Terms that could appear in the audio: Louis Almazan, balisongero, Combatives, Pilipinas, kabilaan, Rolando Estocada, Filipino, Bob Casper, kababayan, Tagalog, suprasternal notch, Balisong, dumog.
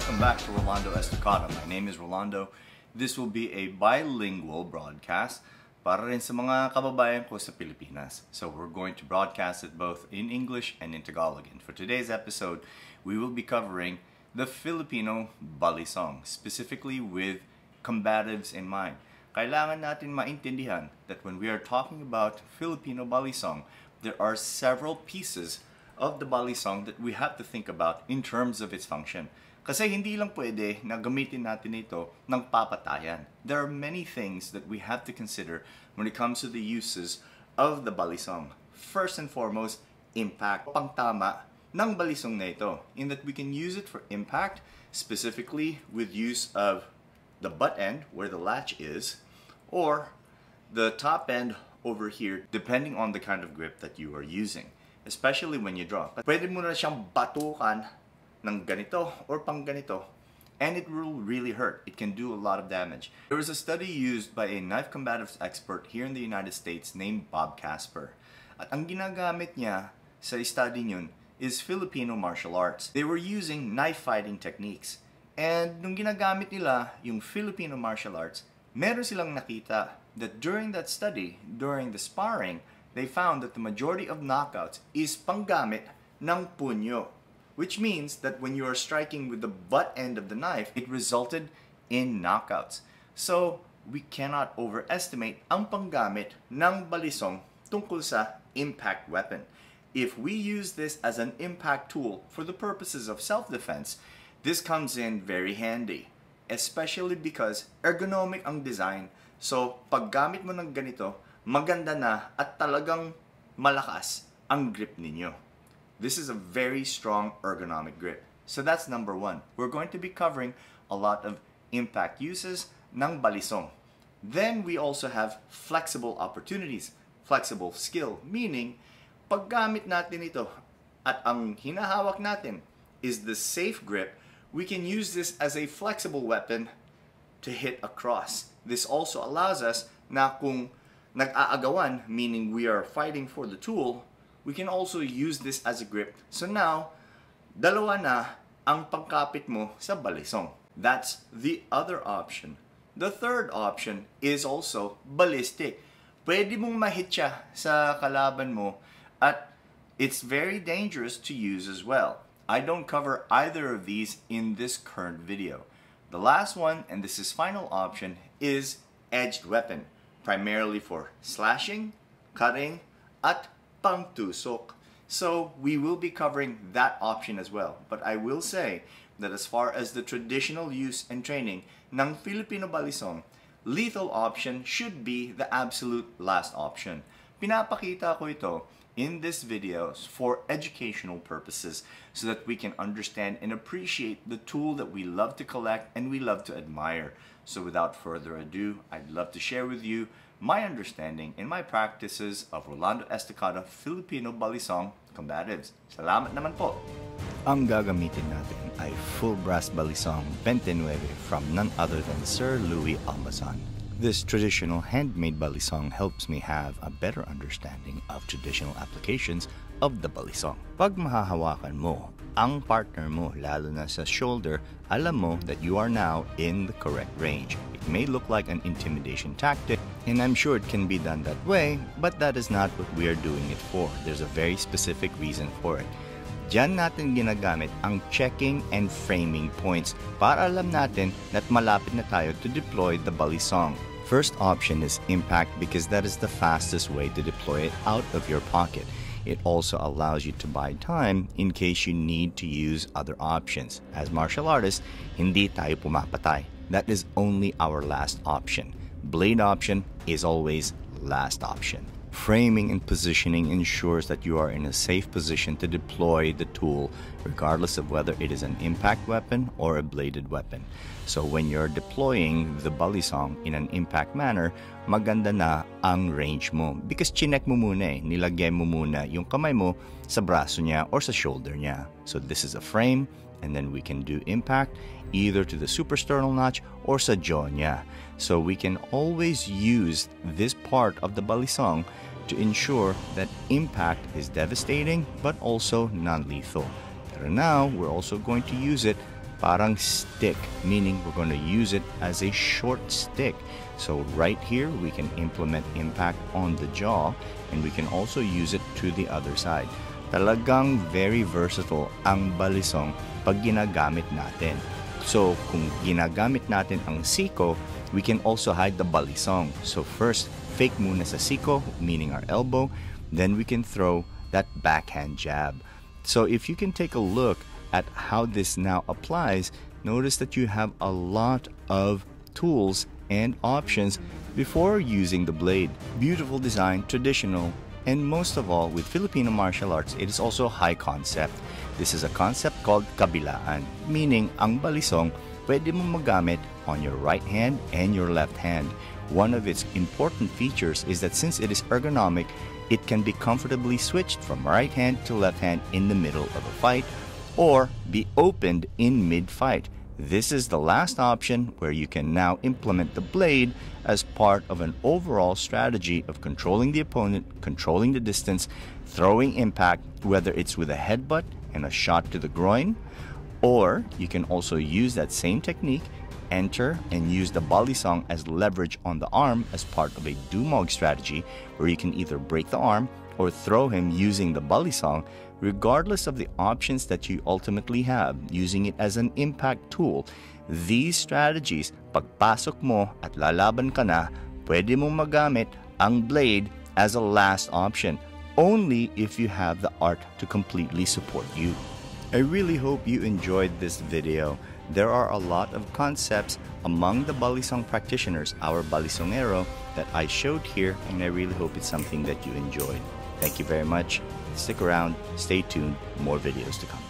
welcome back to Rolando Estocada. My name is Rolando. This will be a bilingual broadcast para rin sa mga kababayan ko sa Pilipinas. So we're going to broadcast it both in English and in Tagalog. And for today's episode, we will be covering the Filipino Balisong, specifically with combatives in mind. Kailangan natin maintindihan that when we are talking about Filipino Balisong, there are several pieces of the balisong that we have to think about in terms of its function. Kasi hindi lang pwede na gamitin natin ito ng papatayan. There are many things that we have to consider when it comes to the uses of the balisong. First and foremost, impact. Pangtama ng balisong na ito, in that we can use it for impact, specifically with use of the butt end where the latch is, or the top end over here, depending on the kind of grip that you are using. Especially when you draw. Pwede mo na siyang batukan ng ganito or pang ganito, and it will really hurt. It can do a lot of damage. There was a study used by a knife combatives expert here in the United States named Bob Casper. At ang ginagamit niya sa study niyon is Filipino martial arts. They were using knife fighting techniques. And nung ginagamit nila yung Filipino martial arts, meron silang nakita that during that study, during the sparring, they found that the majority of knockouts is panggamit ng punyo, which means that when you are striking with the butt end of the knife, it resulted in knockouts. So, we cannot overestimate ang panggamit ng balisong tungkol sa impact weapon. If we use this as an impact tool for the purposes of self-defense, this comes in very handy, especially because ergonomic ang design. So, paggamit mo ng ganito, maganda na at talagang malakas ang grip ninyo. This is a very strong ergonomic grip. So that's number one. We're going to be covering a lot of impact uses ng balisong. Then we also have flexible opportunities, flexible skill, meaning paggamit natin ito at ang hinahawak natin is the safe grip, we can use this as a flexible weapon to hit a cross. This also allows us na kung nag-aagawan, meaning we are fighting for the tool, we can also use this as a grip. So now, dalawa na ang pagkapit mo sa balisong. That's the other option. The third option is also ballistic. Pwede mong mahit siya sa kalaban mo at it's very dangerous to use as well. I don't cover either of these in this current video. The last one, and this is final option, is edged weapon. Primarily for slashing, cutting, at pangtusok. So we will be covering that option as well. But I will say that as far as the traditional use and training ng Filipino balisong, lethal option should be the absolute last option. Pinapakita ko ito in this video for educational purposes so that we can understand and appreciate the tool that we love to collect and we love to admire. So without further ado, I'd love to share with you my understanding and my practices of Rolando Estocada Filipino Balisong combatives. Salamat naman po! Ang gagamitin natin ay full brass balisong 29 from none other than Sir Louis Almazan. This traditional handmade balisong helps me have a better understanding of traditional applications of the balisong. Pag mahahawakan mo ang partner mo, lalo na sa shoulder, alam mo that you are now in the correct range. It may look like an intimidation tactic, and I'm sure it can be done that way, but that is not what we are doing it for. There's a very specific reason for it. Diyan natin ginagamit ang checking and framing points para alam natin na't malapit na tayo to deploy the balisong. First option is impact because that is the fastest way to deploy it out of your pocket. It also allows you to buy time in case you need to use other options. As martial artists, hindi tayo pumapatay. That is only our last option. Blade option is always last option. Framing and positioning ensures that you are in a safe position to deploy the tool regardless of whether it is an impact weapon or a bladed weapon. So when you're deploying the balisong in an impact manner, maganda na ang range mo because chinek mo muna nilagay mo muna yung kamay mo sa braso niya or sa shoulder niya. So this is a frame, and then we can do impact either to the suprasternal notch or sa jaw niya. So we can always use this part of the balisong to ensure that impact is devastating but also non-lethal. But now we're also going to use it parang stick, meaning we're going to use it as a short stick. So right here, we can implement impact on the jaw, and we can also use it to the other side. Talagang very versatile ang balisong pag ginagamit natin. So kung ginagamit natin ang siko, we can also hide the balisong. So first, fake muna sa siko, meaning our elbow, then we can throw that backhand jab. So if you can take a look at how this now applies, notice that you have a lot of tools and options before using the blade. Beautiful design, traditional, and most of all, with Filipino martial arts, it is also high concept. This is a concept called kabilaan, meaning ang balisong pwede mo magamit on your right hand and your left hand. One of its important features is that since it is ergonomic, it can be comfortably switched from right hand to left hand in the middle of a fight, or be opened in mid-fight. This is the last option where you can now implement the blade as part of an overall strategy of controlling the opponent, controlling the distance, throwing impact, whether it's with a headbutt and a shot to the groin, or you can also use that same technique, enter and use the balisong as leverage on the arm as part of a dumog strategy where you can either break the arm or throw him using the balisong, regardless of the options that you ultimately have, using it as an impact tool. These strategies, pagpasok mo at lalaban ka na, pwede mo magamit ang blade as a last option, only if you have the art to completely support you. I really hope you enjoyed this video. There are a lot of concepts among the balisong practitioners, our balisongero, that I showed here, and I really hope it's something that you enjoyed. Thank you very much. Stick around, stay tuned, more videos to come.